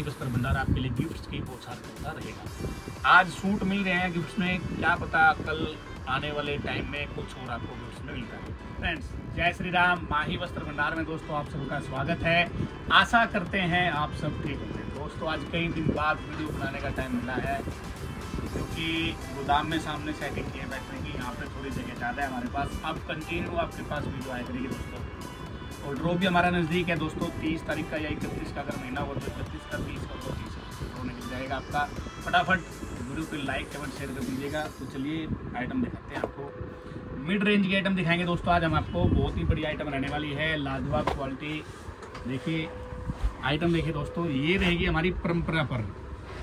माही वस्त्र भंडार आपके लिए गिफ्ट्स की बौछार करता रहेगा। आज सूट मिल रहे हैं गिफ्ट्स में, क्या पता कल आने वाले टाइम में कुछ और आपको गिफ्ट्स में मिलता है। फ्रेंड्स, जय श्री राम। माही वस्त्र भंडार में दोस्तों आप सबका स्वागत है। आशा करते हैं आप सब ठीक होंगे। दोस्तों आज कई दिन बाद वीडियो बनाने का टाइम मिला है, क्योंकि गोदाम में सामने सेटिंग किए बैठने की यहाँ पे थोड़ी जगह ज़्यादा है हमारे पास। अब कंटिन्यू आपके पास वीडियो आया करेगी दोस्तों, और ड्रॉप भी हमारा नज़दीक है दोस्तों। 30 तारीख का या 31 का अगर महीना हो तो 31 का, 30 का तो 30 ड्रो निकल जाएगा आपका। फटाफट वीडियो को लाइक कमेंट शेयर कर दीजिएगा। तो चलिए आइटम दिखाते हैं आपको, मिड रेंज के आइटम दिखाएँगे दोस्तों। आज हम आपको बहुत ही बड़ी आइटम रहने वाली है, लाजवाब क्वालिटी। देखिए आइटम, देखिए दोस्तों ये रहेगी हमारी परंपरा पर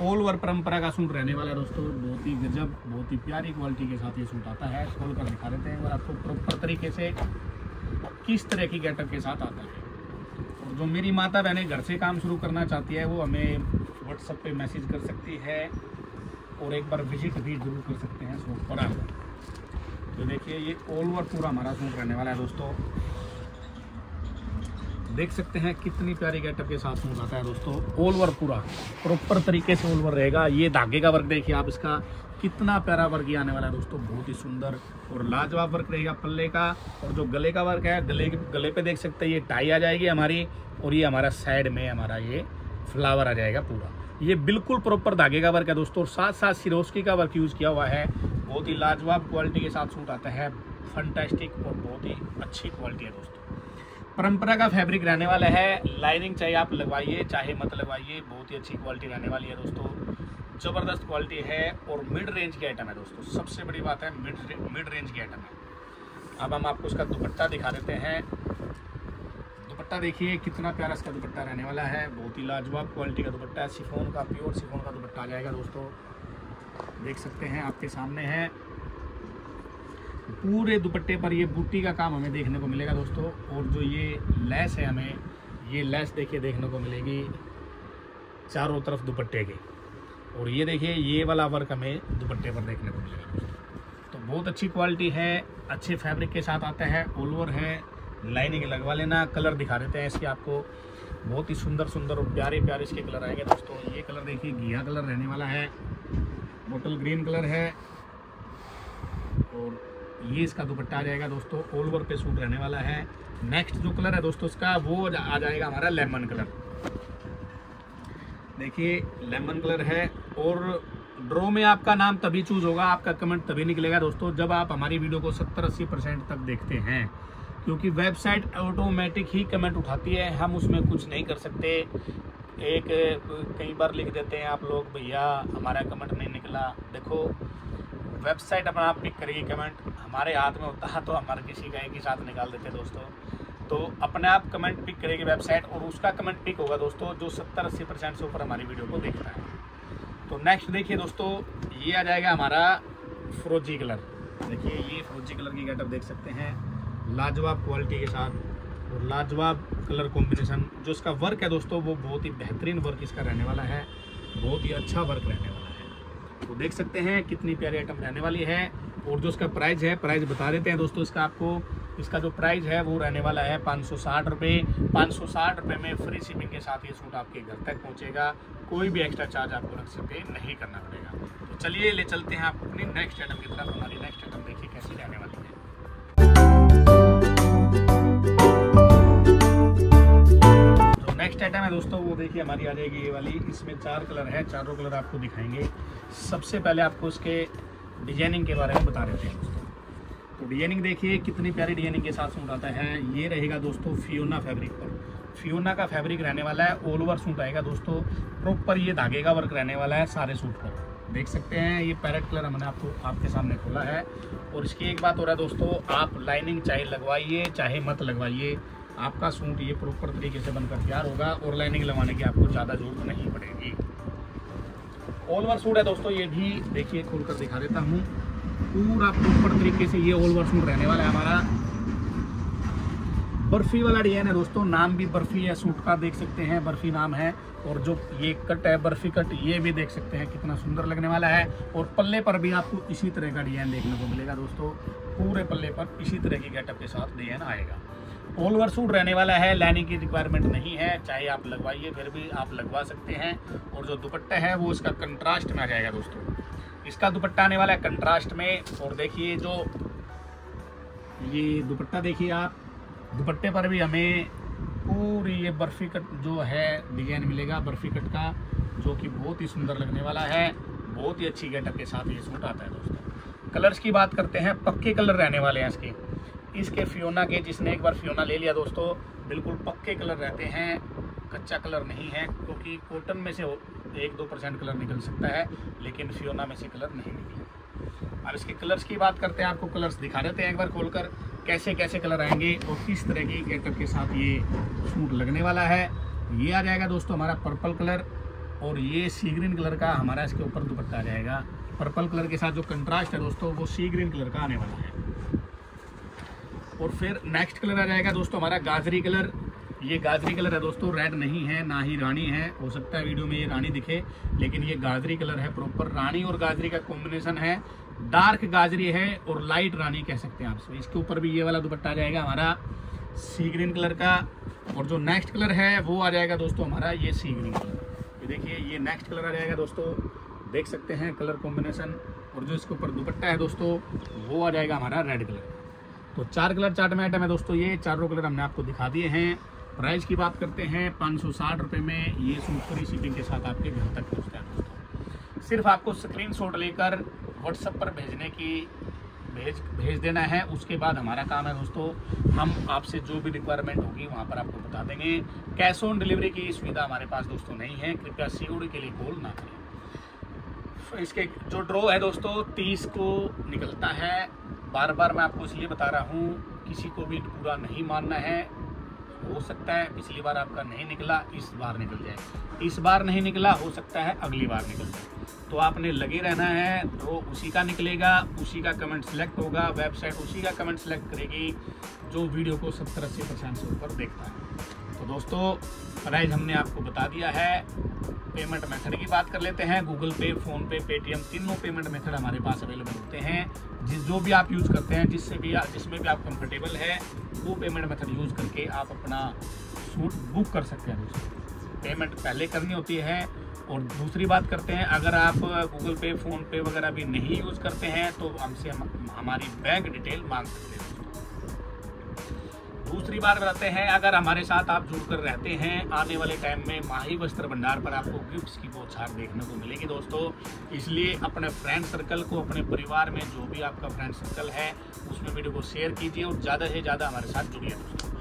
ऑल ओवर परंपरा का सूट रहने वाला है दोस्तों। बहुत ही गजब, बहुत ही प्यारी क्वालिटी के साथ ये सूट आता है। खोल कर दिखा देते हैं और आपको प्रॉपर तरीके से किस तरह की गेटअप के साथ आता है। और जो मेरी माता बहने घर से काम शुरू करना चाहती है वो हमें व्हाट्सएप पे मैसेज कर सकती है, और एक बार विजिट भी जरूर कर सकते हैं सूट पर आप। तो देखिए ये ऑल ओवर पूरा हमारा सूट रहने वाला है दोस्तों। देख सकते हैं कितनी प्यारी गेटअप के साथ सूट आता है दोस्तों। ऑल ओवर पूरा प्रॉपर तरीके से ऑल ओवर रहेगा। ये धागे का वर्क देखिए आप, इसका कितना प्यारा वर्क ये आने वाला है दोस्तों। बहुत ही सुंदर और लाजवाब वर्क रहेगा पल्ले का। और जो गले का वर्क है, गले पे देख सकते हैं ये टाई आ जाएगी हमारी, और ये हमारा साइड में हमारा ये फ्लावर आ जाएगा पूरा। ये बिल्कुल प्रॉपर धागे का वर्क है दोस्तों, और साथ साथ सिरोस्की का वर्क यूज़ किया हुआ है। बहुत ही लाजवाब क्वालिटी के साथ सूट आता है, फंटास्टिक और बहुत ही अच्छी क्वालिटी है दोस्तों। परंपरा का फैब्रिक रहने वाला है। लाइनिंग चाहे आप लगवाइए चाहे मत लगवाइए, बहुत ही अच्छी क्वालिटी रहने वाली है दोस्तों। ज़बरदस्त क्वालिटी है और मिड रेंज की आइटम है दोस्तों। सबसे बड़ी बात है मिड रेंज की आइटम है। अब हम आपको इसका दुपट्टा दिखा देते हैं। दुपट्टा देखिए कितना प्यारा इसका दुपट्टा रहने वाला है। बहुत ही लाजवाब क्वालिटी का दुपट्टा है, शिफॉन का, प्योर शिफॉन का दुपट्टा आ जाएगा दोस्तों। देख सकते हैं आपके सामने है। पूरे दुपट्टे पर ये बूटी का काम हमें देखने को मिलेगा दोस्तों। और जो ये लैस है, हमें ये लैस देखिए देखने को मिलेगी चारों तरफ दुपट्टे के। और ये देखिए ये वाला वर्क हमें दुपट्टे पर देखने को मिलेगा दोस्तों। तो बहुत अच्छी क्वालिटी है, अच्छे फैब्रिक के साथ आता है, ऑल ओवर है। लाइनिंग लगवा लेना। कलर दिखा देते हैं इसके आपको, बहुत ही सुंदर सुंदर और प्यारे प्यारे इसके कलर आएंगे दोस्तों। ये कलर देखिए घिया कलर रहने वाला है, बोटल ग्रीन कलर है, और ये इसका दुपट्टा आ जाएगा दोस्तों। ऑल ओवर पे सूट रहने वाला है। नेक्स्ट जो कलर है दोस्तों इसका वो आ जाएगा हमारा लेमन कलर। देखिए लेमन कलर है, और ड्रॉ में आपका नाम तभी चूज होगा, आपका कमेंट तभी निकलेगा दोस्तों, जब आप हमारी वीडियो को 70-80% तक देखते हैं, क्योंकि वेबसाइट ऑटोमेटिक ही कमेंट उठाती है, हम उसमें कुछ नहीं कर सकते। एक कई बार लिख देते हैं आप लोग, भैया हमारा कमेंट नहीं निकला। देखो वेबसाइट अपना आप पिक करेगी कमेंट, हमारे हाथ में होता है तो हमारे किसी का एक ही साथ निकाल देते दोस्तों। तो अपने आप कमेंट पिक करेगी वेबसाइट, और उसका कमेंट पिक होगा दोस्तों जो 70-80% से ऊपर हमारी वीडियो को देखता है। तो नेक्स्ट देखिए दोस्तों ये आ जाएगा हमारा फिरोजी कलर। देखिए ये फिरोजी कलर की गेटअप देख सकते हैं, लाजवाब क्वालिटी के साथ और लाजवाब कलर कॉम्बिनेशन। जो इसका वर्क है दोस्तों वो बहुत ही बेहतरीन वर्क इसका रहने वाला है, बहुत ही अच्छा वर्क रहने वाला है। तो देख सकते हैं कितनी प्यारी आइटम रहने वाली है। और जो इसका प्राइस है, प्राइस बता देते हैं दोस्तों इसका आपको। इसका जो प्राइस है वो रहने वाला है 560 रुपये। 560 रुपये में फ्री शिपिंग के साथ ये सूट आपके घर तक पहुंचेगा। कोई भी एक्स्ट्रा चार्ज आपको अलग से पे नहीं करना पड़ेगा। तो चलिए ले चलते हैं आप अपनी नेक्स्ट आइटम की तरफ। हमारी नेक्स्ट आइटम देखिए कैसी रहने वाली है। नेक्स्ट आइटम है दोस्तों वो देखिए हमारी आ जाएगी ये वाली। इसमें 4 कलर है, चारों कलर आपको दिखाएंगे। सबसे पहले आपको इसके डिजाइनिंग के बारे में बता देते हैं दोस्तों। तो डिजाइनिंग देखिए कितनी प्यारी डिजाइनिंग के साथ सूट आता है। ये रहेगा दोस्तों फियोना फैब्रिक पर, फियोना का फैब्रिक रहने वाला है। ऑल ओवर सूट आएगा दोस्तों, प्रॉपर ये धागे का वर्क रहने वाला है सारे सूट पर। देख सकते हैं ये पैरेट कलर हमने आपको आपके सामने खोला है। और इसकी एक बात हो रहा है दोस्तों, आप लाइनिंग चाहे लगवाइए चाहे मत लगवाइए, आपका सूट ये प्रॉपर तरीके से बनकर तैयार होगा, और लाइनिंग लगाने की आपको ज़्यादा जरूरत नहीं पड़ेगी। ऑल ओवर सूट है दोस्तों ये भी। देखिए खोलकर दिखा देता हूँ, पूरा प्रॉपर तरीके से ये ऑल ओवर सूट रहने वाला है हमारा। बर्फी वाला डिजाइन है दोस्तों, नाम भी बर्फी है सूट का, देख सकते हैं बर्फी नाम है। और जो ये कट है बर्फी कट, ये भी देख सकते हैं कितना सुंदर लगने वाला है। और पल्ले पर भी आपको इसी तरह का डिजाइन देखने को मिलेगा दोस्तों। पूरे पल्ले पर इसी तरह की गेटअप के साथ डिजाइन आएगा। ऑल ओवर सूट रहने वाला है, लाइनिंग की रिक्वायरमेंट नहीं है, चाहे आप लगवाइए फिर भी आप लगवा सकते हैं। और जो दुपट्टा है वो इसका कंट्रास्ट में आ जाएगा दोस्तों, इसका दुपट्टा आने वाला है कंट्रास्ट में। और देखिए जो ये दुपट्टा देखिए आप, दुपट्टे पर भी हमें पूरी ये बर्फी कट जो है डिजाइन मिलेगा बर्फी कट का, जो कि बहुत ही सुंदर लगने वाला है, बहुत ही अच्छी गेटअप के साथ ये सूट आता है दोस्तों। कलर्स की बात करते हैं, पक्के कलर रहने वाले हैं इसके, फियोना के जिसने एक बार फियोना ले लिया दोस्तों बिल्कुल पक्के कलर रहते हैं, कच्चा कलर नहीं है, क्योंकि कॉटन में से 1-2% कलर निकल सकता है लेकिन फियोना में से कलर नहीं निकला। अब इसके कलर्स की बात करते हैं, आपको कलर्स दिखा देते हैं एक बार खोलकर कैसे कैसे कलर आएंगे और किस तरह की गेटअप के साथ ये सूट लगने वाला है। ये आ जाएगा दोस्तों हमारा पर्पल कलर और ये सी ग्रीन कलर का हमारा इसके ऊपर दुपट्टा आ जाएगा। पर्पल कलर के साथ जो कंट्रास्ट है दोस्तों वो सी ग्रीन कलर का आने वाला है। और फिर नेक्स्ट कलर आ जाएगा दोस्तों हमारा गाजरी कलर। ये गाजरी कलर है दोस्तों, रेड नहीं है ना ही रानी है, हो सकता है वीडियो में ये रानी दिखे लेकिन ये गाजरी कलर है प्रॉपर, रानी और गाजरी का कॉम्बिनेशन है, डार्क गाजरी है और लाइट रानी कह सकते हैं आप। इसके ऊपर भी ये वाला दुपट्टा आ जाएगा हमारा सी ग्रीन कलर का। और जो नेक्स्ट कलर है वो आ जाएगा दोस्तों हमारा ये सी ग्रीन कलर, ये देखिए ये नेक्स्ट कलर आ जाएगा दोस्तों, देख सकते हैं कलर कॉम्बिनेशन। और जो इसके ऊपर दुपट्टा है दोस्तों वो आ जाएगा हमारा रेड कलर। तो चार कलर चार्ट में आइटम है दोस्तों, ये चारों कलर हमने आपको दिखा दिए हैं। प्राइस की बात करते हैं 560 रुपये में ये सूट फ्री शिपिंग के साथ आपके घर तक पहुंचता है दोस्तों। सिर्फ आपको स्क्रीनशॉट लेकर व्हाट्सएप पर भेजने की भेज देना है, उसके बाद हमारा काम है दोस्तों, हम आपसे जो भी रिक्वायरमेंट होगी वहाँ पर आपको बता देंगे। कैश ऑन डिलीवरी की सुविधा हमारे पास दोस्तों नहीं है, कृपया सीओडी के लिए कॉल ना करें। इसके जो ड्रॉ है दोस्तों 30 को निकलता है, बार बार मैं आपको इसलिए बता रहा हूँ, किसी को भी पूरा नहीं मानना है, हो सकता है पिछली बार आपका नहीं निकला इस बार निकल जाए, इस बार नहीं निकला हो सकता है अगली बार निकल जाए, तो आपने लगे रहना है। तो उसी का निकलेगा, उसी का कमेंट सेलेक्ट होगा, वेबसाइट उसी का कमेंट सेलेक्ट करेगी जो वीडियो को 70-80% से ऊपर देखता है। तो दोस्तों प्राइस हमने आपको बता दिया है। पेमेंट मेथड की बात कर लेते हैं, गूगल पे, फोन पे, पेटीएम तीनों पेमेंट मेथड हमारे पास अवेलेबल होते हैं। जो भी आप यूज़ करते हैं, जिसमें भी आप कंफर्टेबल है वो पेमेंट मेथड यूज़ करके आप अपना सूट बुक कर सकते हैं दोस्तों। पेमेंट पहले करनी होती है। और दूसरी बात करते हैं, अगर आप गूगल पे, फ़ोन पे वगैरह भी नहीं यूज़ करते हैं तो हमसे हमारी बैंक डिटेल मांग सकते हैं। दूसरी बात बताते हैं, अगर हमारे साथ आप जुड़कर रहते हैं आने वाले टाइम में माही वस्त्र भंडार पर आपको गिफ्ट्स की बौछार देखने को मिलेगी दोस्तों। इसलिए अपने फ्रेंड सर्कल को, अपने परिवार में जो भी आपका फ्रेंड सर्कल है उसमें वीडियो को शेयर कीजिए और ज़्यादा से ज़्यादा हमारे साथ जुड़िए दोस्तों।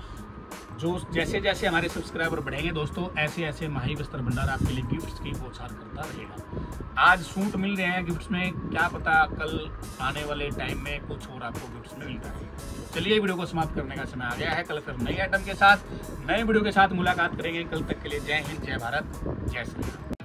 जो जैसे जैसे हमारे सब्सक्राइबर बढ़ेंगे दोस्तों ऐसे ऐसे माही वस्त्र भंडार आपके लिए गिफ्ट्स की बौछार करता रहेगा। आज सूट मिल रहे हैं गिफ्ट्स में, क्या पता कल आने वाले टाइम में कुछ और आपको गिफ्ट्स मिलता है। चलिए वीडियो को समाप्त करने का समय आ गया है, कल फिर नई आइटम के साथ नए वीडियो के साथ मुलाकात करेंगे। कल तक के लिए जय हिंद, जय भारत, जय श्री राम।